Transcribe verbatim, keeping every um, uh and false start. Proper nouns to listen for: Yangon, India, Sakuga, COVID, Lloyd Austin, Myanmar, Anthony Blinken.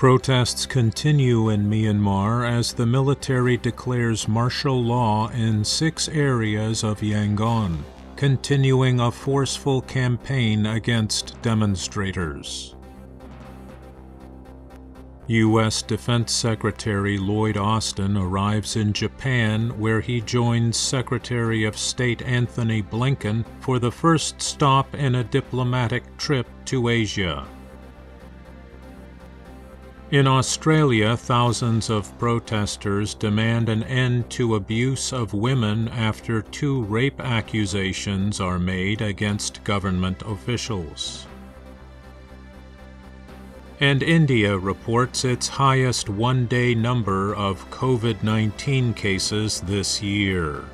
Protests continue in Myanmar as the military declares martial law in six areas of Yangon, continuing a forceful campaign against demonstrators. U S Defense Secretary Lloyd Austin arrives in Japan, where he joins Secretary of State Anthony Blinken for the first stop in a diplomatic trip to Asia. In Australia, thousands of protesters demand an end to abuse of women after two rape accusations are made against government officials. And India reports its highest one-day number of COVID nineteen cases this year.